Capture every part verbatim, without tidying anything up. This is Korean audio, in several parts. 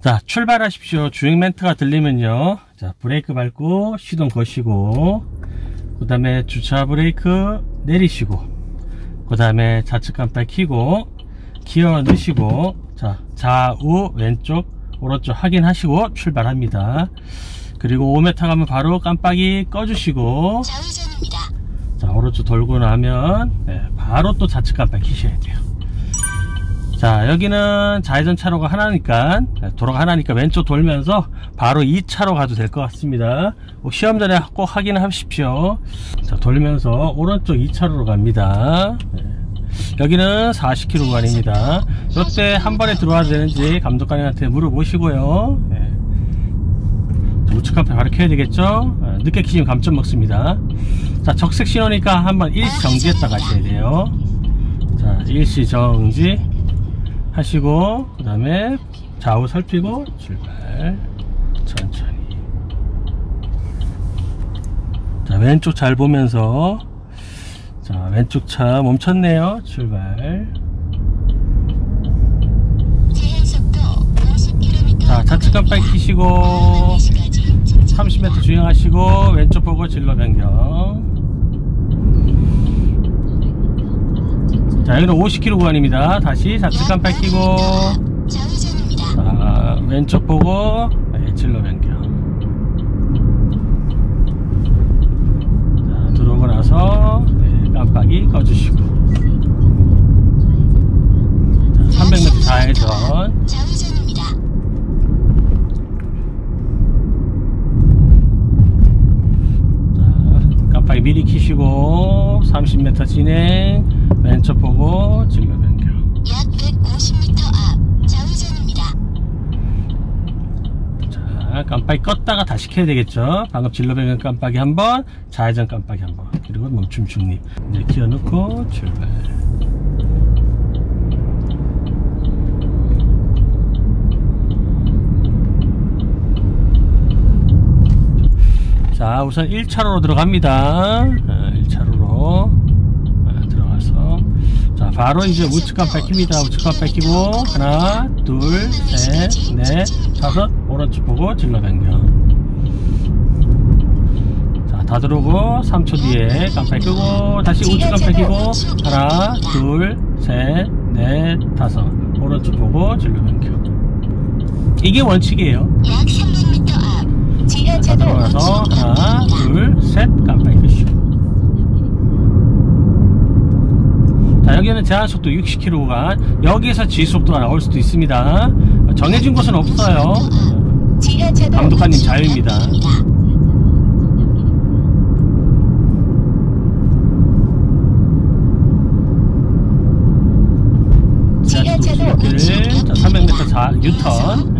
자, 출발하십시오. 주행 멘트가 들리면요, 자, 브레이크 밟고 시동 거시고, 그 다음에 주차 브레이크 내리시고, 그 다음에 좌측 깜빡 켜고 기어 넣으시고, 자, 좌우 왼쪽 오른쪽 확인하시고 출발합니다. 그리고 오 미터 가면 바로 깜빡이 꺼주시고, 좌회전입니다. 자, 오른쪽 돌고 나면 네, 바로 또 좌측 깜빡 켜셔야 돼요. 자, 여기는 좌회전 차로가 하나니까, 도로가 하나니까 왼쪽 돌면서 바로 이 차로 가도 될 것 같습니다. 시험 전에 꼭 확인하십시오. 자, 돌면서 오른쪽 이 차로로 갑니다. 네. 여기는 사십 킬로미터 구간입니다. 이때 한 번에 들어와도 되는지 감독관님한테 물어보시고요. 네. 우측 깜빡이 바로 켜야 되겠죠? 늦게 켜시면 감점 먹습니다. 자, 적색 신호니까 한번 일시 정지했다 가셔야 돼요. 자, 일시 정지 하시고, 그 다음에 좌우 살피고 출발. 천천히. 자, 왼쪽 잘 보면서, 자, 왼쪽 차 멈췄네요. 출발. 자, 좌측 깜빡이 켜시고 삼십 미터 주행하시고 왼쪽 보고 진로 변경. 자, 여기는 오십 킬로미터 구간입니다. 다시 좌측 깜빡이 켜고, 자, 왼쪽 보고 네, 진로 변경. 자, 들어오고 나서 네, 깜빡이 꺼주시고, 자, 삼백 미터 좌회전. 미리 키시고 삼십 미터 진행, 왼쪽 보고 진로 변경. 약 백오십 미터 앞 좌회전입니다. 자, 깜빡이 껐다가 다시 켜야 되겠죠? 방금 진로 변경 깜빡이 한번, 좌회전 깜빡이 한번, 그리고 멈춤 중립. 이제 기어 넣고 출발. 자, 우선 일 차로로 들어갑니다. 일 차로로 들어가서, 자, 바로 이제 우측 깜빡이 킵니다. 우측 깜빡이 켜고 하나, 둘, 셋, 넷, 다섯, 오른쪽 보고 진로 변경. 자, 다 들어오고 삼 초 뒤에 깜빡이 끄고 다시 우측 깜빡이 켜고 하나, 둘, 셋, 넷, 다섯, 오른쪽 보고 진로 변경. 이게 원칙이에요. 자, 들어가서 하나, 둘, 셋, 깜빡이 끄시고. 자, 여기는 제한속도 육십 킬로미터 구간, 여기에서 지속도가 나올 수도 있습니다. 정해진 곳은 없어요. 감독관님 자유입니다. 지하차도 육십 킬로미터, 삼백 미터 자, 유턴.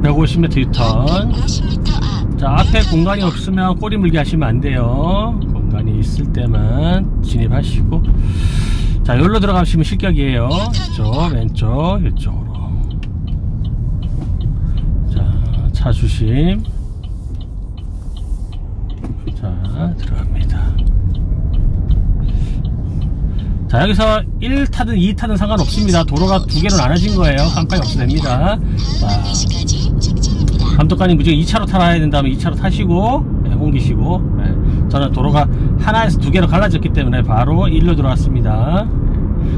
백오십 미터 유턴. 자, 앞에 공간이 없으면 꼬리 물기 하시면 안 돼요. 공간이 있을 때만 진입하시고, 자, 여기로 들어가시면 실격이에요. 이쪽, 왼쪽, 이쪽으로. 자, 차 주심. 자, 들어갑니다. 자, 여기서 일 타든 이 타든 상관없습니다. 도로가 두 개로 나눠진 거예요. 깜빡이 없어도 됩니다. 자, 감독관님 무조건 이 차로 타야 된다면 이 차로 타시고, 네, 옮기시고, 네. 저는 도로가 하나에서 두 개로 갈라졌기 때문에 바로 일로 들어왔습니다.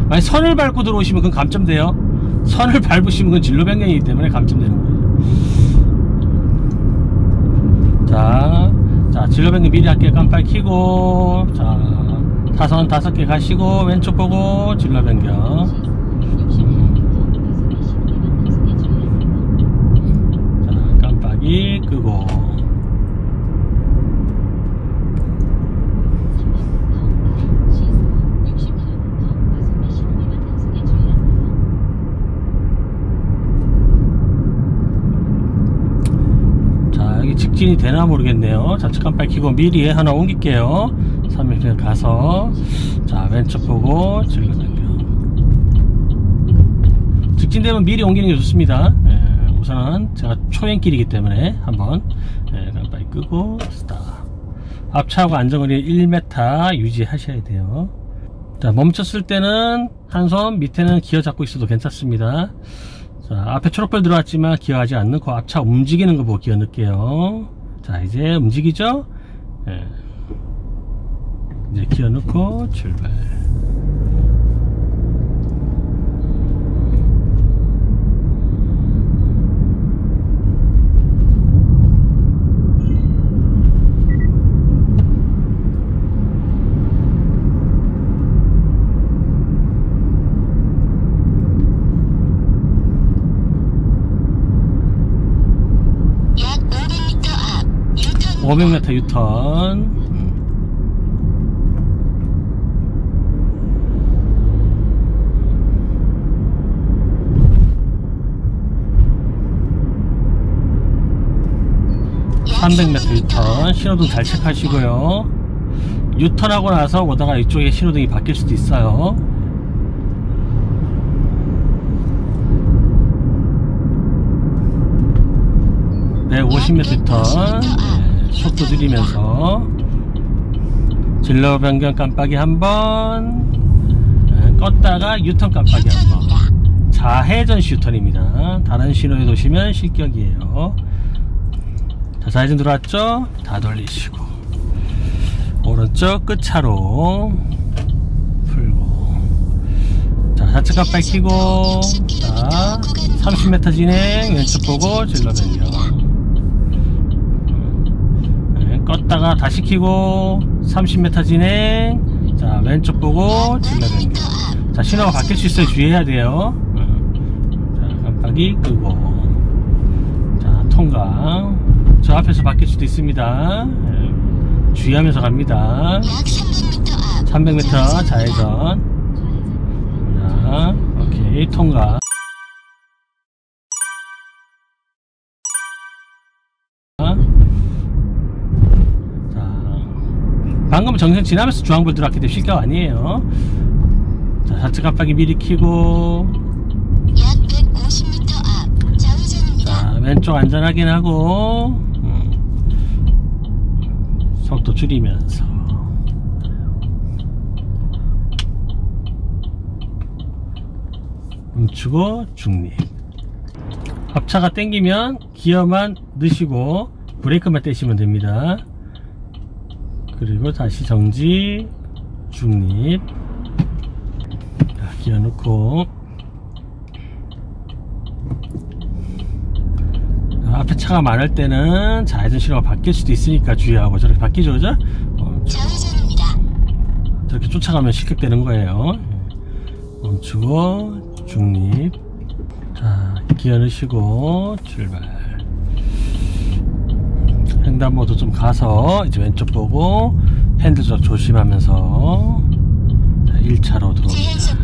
만약 선을 밟고 들어오시면 그건 감점돼요. 선을 밟으시면 그건 진로 변경이기 때문에 감점되는 거예요. 자, 자, 진로 변경 미리 할게요. 깜빡이 켜고, 자, 사선 다섯 개 가시고, 왼쪽 보고, 진로 변경. 끄고, 자, 여기 직진이 되나 모르겠네요. 좌측 깜빡이 켜고 미리 하나 옮길게요. 삼 일 가서, 자, 왼쪽 보고 진로 변경. 직진되면 미리 옮기는 게 좋습니다. 우선은 제가 초행길이기 때문에 한번 깜빡이 끄고 스탑. 앞차하고 안전거리 일 미터 유지하셔야 돼요. 자, 멈췄을 때는 한 손 밑에는 기어 잡고 있어도 괜찮습니다. 자, 앞에 초록불 들어왔지만 기어하지 않는 그 앞차 움직이는 거 보고 기어 넣을게요. 자, 이제 움직이죠? 예. 이제 기어 넣고 출발. 오백 미터 유턴. 삼백 미터 유턴. 신호등 잘 체크하시고요. 유턴하고 나서 오다가 이쪽에 신호등이 바뀔 수도 있어요. 백오십 미터 유턴. 속도 줄이면서 진로 변경 깜빡이 한번 껐다가 유턴 깜빡이 한번. 좌회전시 유턴입니다. 다른 신호에 도시면 실격이에요. 자, 좌회전 들어왔죠? 다 돌리시고 오른쪽 끝차로 풀고. 자, 좌측 깜빡이 켜고. 자, 삼십 미터 진행. 왼쪽 보고 진로 변경 껐다가 다시 켜고 삼십 미터 진행. 자, 왼쪽 보고 진로 변경. 자, 신호가 바뀔 수 있어요. 주의해야 돼요. 자, 깜빡이 끄고. 자, 통과. 저 앞에서 바뀔 수도 있습니다. 주의하면서 갑니다. 삼백 미터 좌회전. 자, 오케이, 통과. 방금 정상 지나면서 주황불 들어왔기 때문에 실격 아니에요. 자, 좌측 깜빡이 미리 켜고. 약 백오십 미터 앞 좌회전입니다. 자, 왼쪽 안전 확인하고. 음. 속도 줄이면서. 멈추고 중립. 앞차가 땡기면 기어만 넣으시고 브레이크만 떼시면 됩니다. 그리고 다시 정지, 중립. 자, 기어 놓고. 자, 앞에 차가 많을 때는 좌회전 신호가 바뀔 수도 있으니까 주의하고. 저렇게 바뀌죠, 그죠? 좌회전입니다. 저렇게 쫓아가면 실격되는 거예요. 멈추고, 중립. 자, 기어 넣으시고, 출발. 횡단보도 좀 가서 이제 왼쪽 보고 핸들 조심하면서. 자, 일 차로 들어옵니다.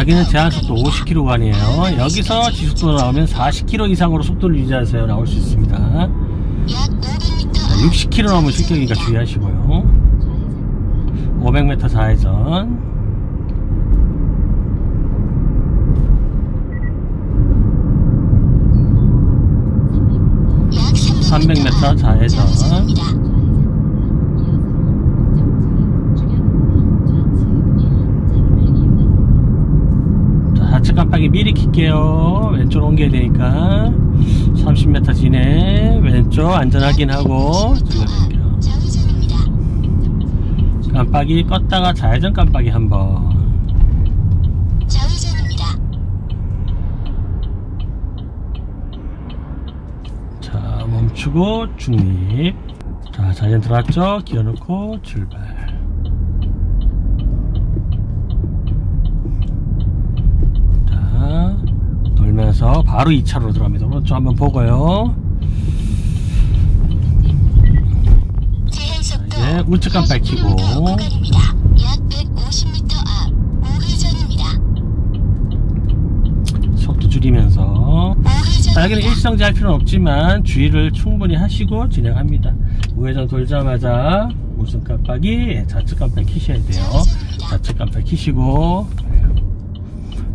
여기는 제한속도 오십 킬로미터 구간이에요. 여기서 지속도 나오면 사십 킬로미터 이상으로 속도를 유지하세요. 나올 수 있습니다. 자, 육십 킬로미터 넘으면 실격이니까 주의하시고요. 오백 미터 좌회전. 삼백 미터 좌회전. 자, 좌측 깜빡이 미리 켤게요. 왼쪽으로 옮겨야 되니까. 삼십 미터 진행. 왼쪽 안전 확인하고 질러볼게요. 깜빡이 껐다가 좌회전 깜빡이 한번. 멈추고 중립. 자, 좌회전 들어왔죠? 기어 넣고 출발. 자, 돌면서 바로 이 차로 들어갑니다. 오른쪽 한번 보고요. 자, 이제 우측 깜빡이 켜고. 속도 줄이면서. 자, 여기는 일시정지 할 필요는 없지만 주의를 충분히 하시고 진행합니다. 우회전 돌자마자 우측 깜빡이, 좌측 깜빡이 켜셔야 돼요. 좌측 깜빡이 켜시고,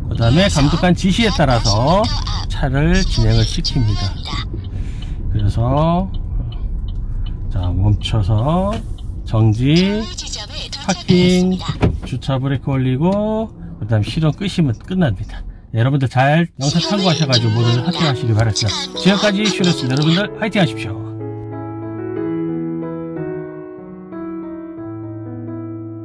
그 다음에 감독관 지시에 따라서 차를 진행을 시킵니다. 그래서 자, 자, 멈춰서 정지, 파킹, 주차 브레이크 올리고 그 다음 시동 끄시면 끝납니다. 여러분들 잘 영상 참고하셔가지고 모두 합격하시기 바랍니다. 지금까지 슈였습니다. 여러분들 화이팅 하십시오.